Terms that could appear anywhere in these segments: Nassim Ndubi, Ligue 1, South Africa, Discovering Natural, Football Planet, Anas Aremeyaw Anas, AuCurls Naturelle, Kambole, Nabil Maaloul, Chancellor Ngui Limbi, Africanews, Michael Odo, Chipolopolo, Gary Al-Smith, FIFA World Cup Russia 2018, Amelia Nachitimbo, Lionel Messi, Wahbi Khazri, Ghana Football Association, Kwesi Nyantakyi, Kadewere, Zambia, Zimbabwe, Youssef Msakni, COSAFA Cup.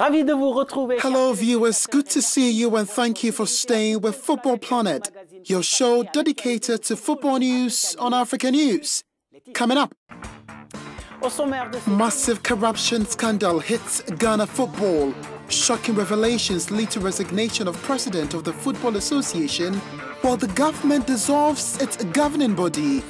Hello viewers, good to see you and thank you for staying with Football Planet, your show dedicated to football news on Africanews. Coming up, massive corruption scandal hits Ghana football. Shocking revelations lead to resignation of president of the Football Association while the government dissolves its governing body.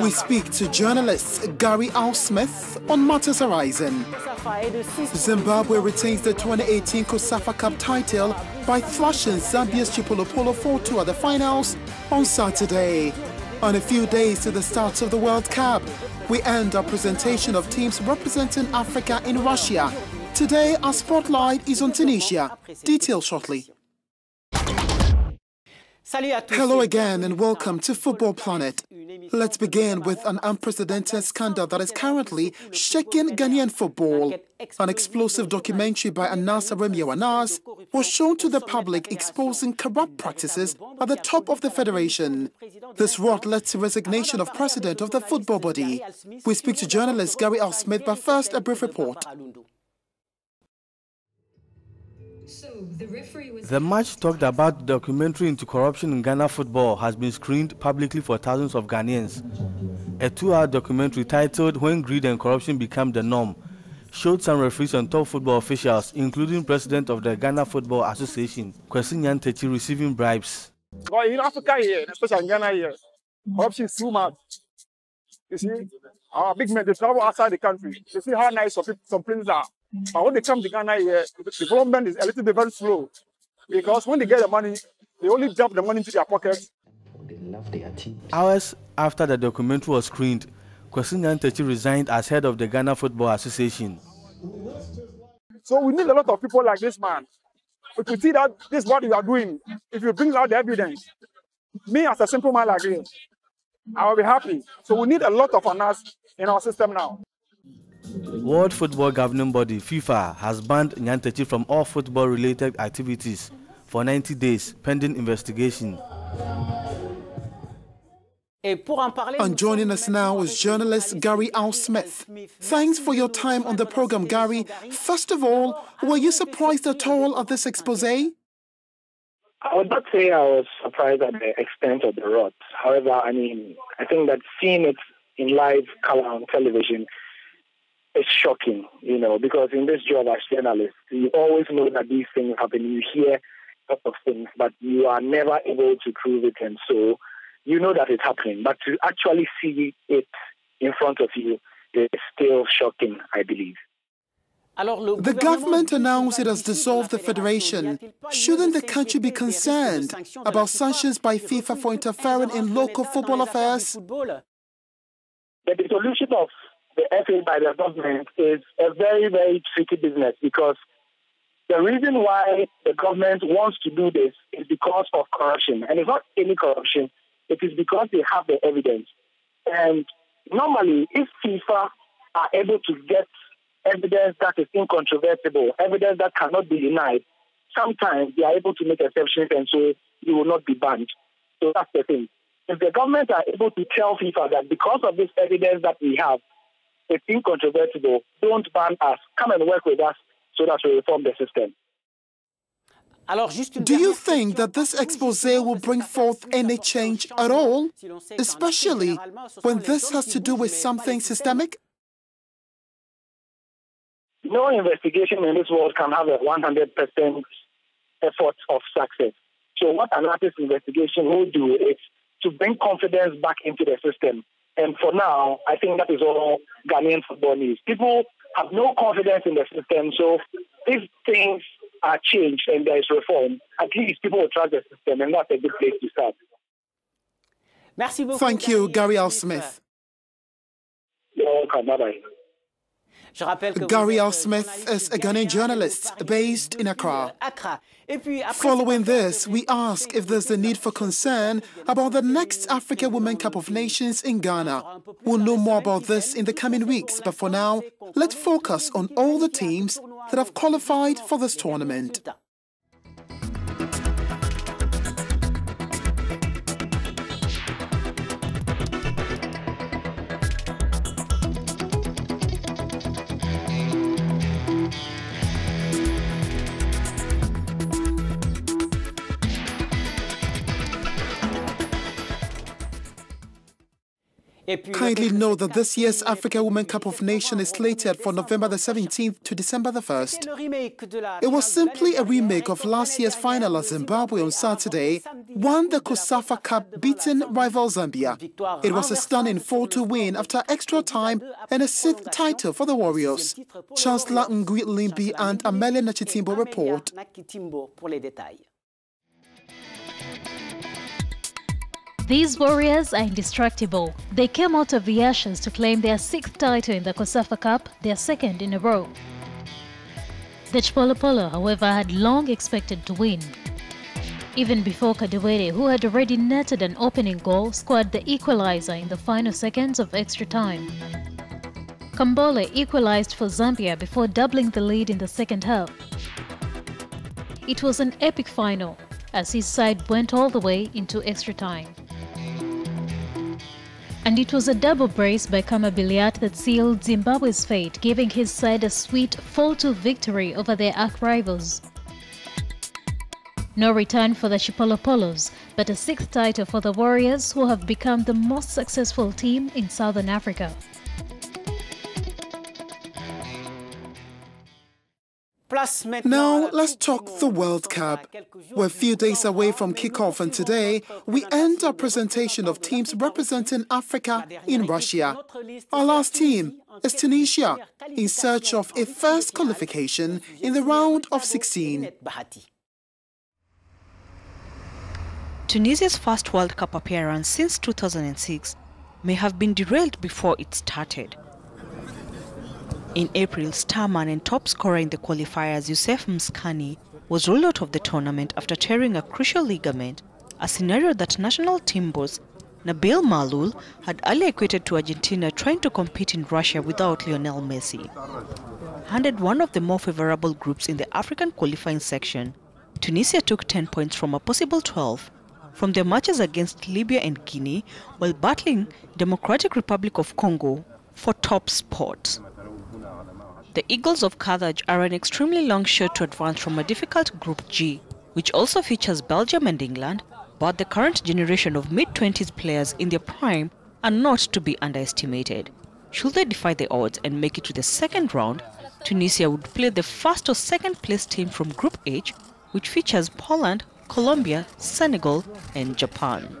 We speak to journalist Gary Al-Smith on matters arising. Zimbabwe retains the 2018 COSAFA Cup title by thrashing Zambia's Chipolopolo 4-2 at the finals on Saturday. On a few days to the start of the World Cup, we end our presentation of teams representing Africa in Russia. Today, our spotlight is on Tunisia. Details shortly. Hello again and welcome to Football Planet. Let's begin with an unprecedented scandal that is currently shaking Ghanaian football. An explosive documentary by Anas Aremeyaw Anas was shown to the public exposing corrupt practices at the top of the federation. This rot led to resignation of president of the football body. We speak to journalist Gary Al-Smith, but first a brief report. The much talked about documentary into corruption in Ghana football has been screened publicly for thousands of Ghanaians. A 2-hour documentary titled When Greed and Corruption Become the Norm showed some referees and top football officials, including president of the Ghana Football Association, Kwesi Nyantakyi, receiving bribes. Well, in Africa here, especially in Ghana here, corruption is too much. You see, our big men, they travel outside the country. You see how nice some places are. But when they come to Ghana here, the development is a little bit very slow, because when they get the money, they only dump the money into their pockets. Hours after the documentary was screened, Kwesi Nyantakyi resigned as head of the Ghana Football Association. So we need a lot of people like this man. If you see that this is what you are doing, if you bring out the evidence, me as a simple man like you, I will be happy. So we need a lot of us in our system now. World Football Governing Body, FIFA, has banned Nyantakyi from all football-related activities for 90 days, pending investigation. And joining us now is journalist Gary Al-Smith. Thanks for your time on the program, Gary. First of all, were you surprised at all at this expose? I would not say I was surprised at the extent of the rot. However, I think that seeing it in live color on television, it's shocking, because in this job as journalists, you always know that these things happen. You hear a lot of things, but you are never able to prove it. And so you know that it's happening. But to actually see it in front of you is still shocking, I believe. The government announced it has dissolved the federation. Shouldn't the country be concerned about sanctions by FIFA for interfering in local football affairs? The dissolution of the FA by the government is a very, very tricky business, because the reason why the government wants to do this is because of corruption. And it's not any corruption. It is because they have the evidence. And normally, if FIFA are able to get evidence that is incontrovertible, evidence that cannot be denied, sometimes they are able to make exceptions, and so you will not be banned. So that's the thing. If the government are able to tell FIFA that because of this evidence that we have, it's incontrovertible, don't ban us, come and work with us so that we reform the system. Do you think that this expose will bring forth any change at all, especially when this has to do with something systemic? No investigation in this world can have a 100% effort of success. So what an artist investigation will do is to bring confidence back into the system. And for now, I think that is all Ghanaian football needs. People have no confidence in the system, so if things are changed and there is reform, at least people will trust the system, and that's a good place to start. Thank you, Gary Al-Smith. You're welcome. Bye-bye. Gary Al-Smith is a Ghanaian journalist based in Accra. Following this, we ask if there's a need for concern about the next Africa Women Cup of Nations in Ghana. We'll know more about this in the coming weeks, but for now, let's focus on all the teams that have qualified for this tournament. Kindly know that this year's Africa Women Cup of Nations is slated for November the 17th to December the 1st. It was simply a remake of last year's final at Zimbabwe on Saturday, won the COSAFA Cup, beaten rival Zambia. It was a stunning 4-2 win after extra time and a 6th title for the Warriors. Chancellor Ngui Limbi and Amelia Nachitimbo report. These Warriors are indestructible. They came out of the ashes to claim their 6th title in the COSAFA Cup, their 2nd in a row. The Chipolopolo, however, had long expected to win. Even before Kadewere, who had already netted an opening goal, scored the equalizer in the final seconds of extra time. Kambole equalized for Zambia before doubling the lead in the second half. It was an epic final, as his side went all the way into extra time. And it was a double brace by Kamabiliat that sealed Zimbabwe's fate, giving his side a sweet 4-2 victory over their arch-rivals. No return for the Chipolopolos, but a 6th title for the Warriors, who have become the most successful team in Southern Africa. Now let's talk the World Cup. We're a few days away from kickoff, and today we end our presentation of teams representing Africa in Russia. Our last team is Tunisia, in search of a first qualification in the round of 16. Tunisia's first World Cup appearance since 2006 may have been derailed before it started. In April, starman and top scorer in the qualifiers Youssef Msakni was ruled out of the tournament after tearing a crucial ligament, a scenario that national team boss Nabil Maaloul had earlier equated to Argentina trying to compete in Russia without Lionel Messi. Handed one of the more favorable groups in the African qualifying section, Tunisia took 10 points from a possible 12 from their matches against Libya and Guinea, while battling Democratic Republic of Congo for top spot. The Eagles of Carthage are an extremely long shot to advance from a difficult Group G, which also features Belgium and England, but the current generation of mid-20s players in their prime are not to be underestimated. Should they defy the odds and make it to the second round, Tunisia would play the first or second place team from Group H, which features Poland, Colombia, Senegal and Japan.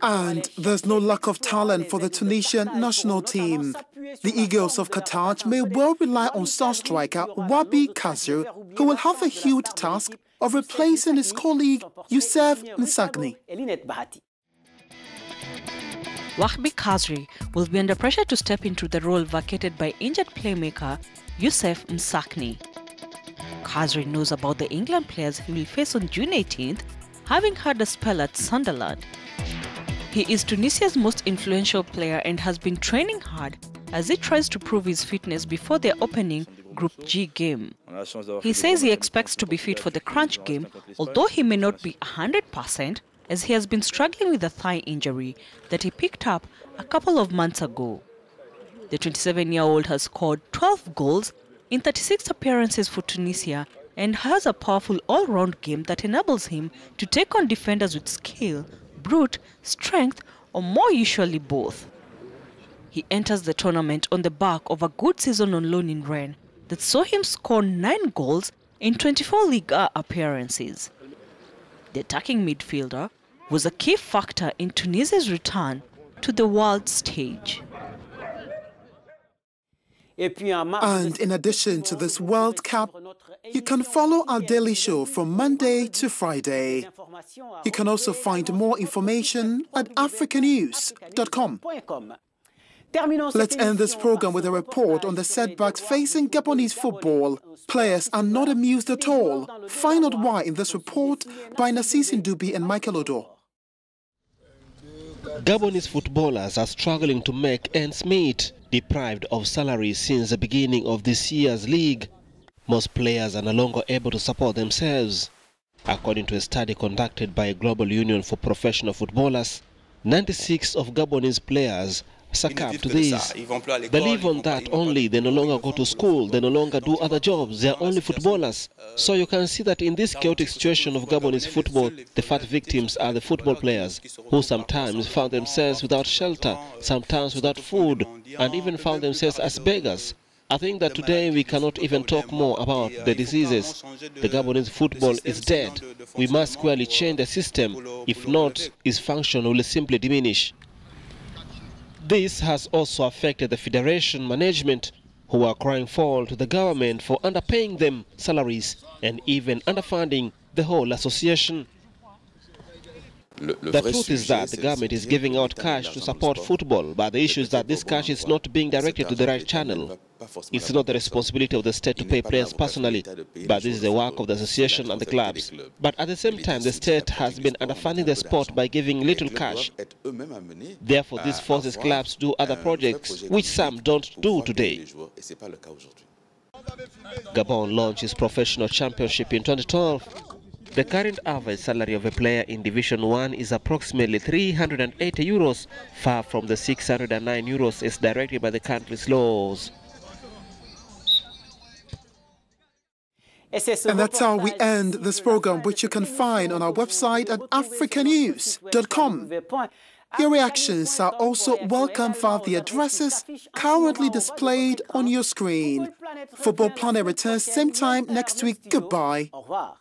And there's no lack of talent for the Tunisian national team. The Eagles of Carthage may well rely on star striker Wahbi Khazri, who will have a huge task of replacing his colleague Youssef Msakni. Wahbi Khazri will be under pressure to step into the role vacated by injured playmaker Youssef Msakni. Khazri knows about the England players he will face on June 18th, having had a spell at Sunderland. He is Tunisia's most influential player and has been training hard as he tries to prove his fitness before their opening Group G game. He says he expects to be fit for the crunch game, although he may not be 100%, as he has been struggling with a thigh injury that he picked up a couple of months ago. The 27-year-old has scored 12 goals in 36 appearances for Tunisia and has a powerful all-round game that enables him to take on defenders with skill, brute, strength, or more usually both. He enters the tournament on the back of a good season on loan in Rennes that saw him score 9 goals in 24 Ligue 1 appearances. The attacking midfielder was a key factor in Tunisia's return to the world stage. And in addition to this World Cup, you can follow our daily show from Monday to Friday. You can also find more information at africanews.com. Let's end this program with a report on the setbacks facing Gabonese football. Players are not amused at all. Find out why in this report by Nassim Ndubi and Michael Odo. Gabonese footballers are struggling to make ends meet, deprived of salary since the beginning of this year's league. Most players are no longer able to support themselves. According to a study conducted by a Global Union for Professional Footballers, 96 of Gabonese players succumb to this. They live on that only. They no longer go to school. They no longer do other jobs. They are only footballers. So you can see that in this chaotic situation of Gabonese football, the first victims are the football players, who sometimes found themselves without shelter, sometimes without food, and even found themselves as beggars. I think that today we cannot even talk more about the diseases. The Gabonese football is dead. We must squarely change the system. If not, its function will simply diminish. This has also affected the federation management, who are crying foul to the government for underpaying them salaries and even underfunding the whole association. The truth is that the government is giving out cash to support football, but the issue is that this cash is not being directed to the right channel. It's not the responsibility of the state to pay players personally, but this is the work of the association and the clubs. But at the same time, the state has been underfunding the sport by giving little cash. Therefore, this forces clubs to do other projects, which some don't do today. Gabon launched its professional championship in 2012. The current average salary of a player in Division 1 is approximately €380, far from the €609 as directed by the country's laws. And that's how we end this program, which you can find on our website at africanews.com. Your reactions are also welcome via the addresses currently displayed on your screen. Football Planet returns same time next week. Goodbye.